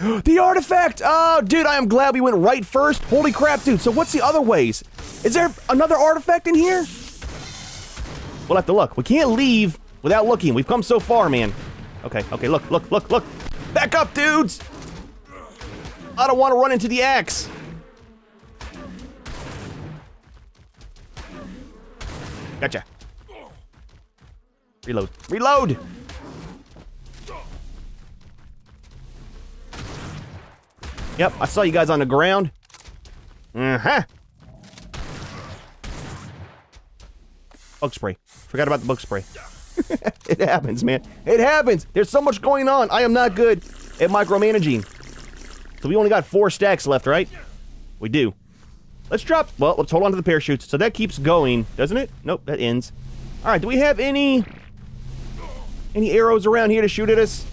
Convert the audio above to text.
The artifact! Oh, dude, I am glad we went right first. Holy crap, dude. So what's the other ways? Is there another artifact in here? We'll have to look. We can't leave without looking. We've come so far, man. Okay, okay, look, look, look, look. Back up, dudes! I don't want to run into the axe. Gotcha. Reload. Reload! Yep, I saw you guys on the ground. Uh-huh. Bug spray. Forgot about the bug spray. It happens, man. It happens! There's so much going on. I am not good at micromanaging. So we only got 4 stacks left, right? We do. Let's drop... Well, let's hold on to the parachutes. So that keeps going, doesn't it? Nope, that ends. All right, do we have any... arrows around here to shoot at us?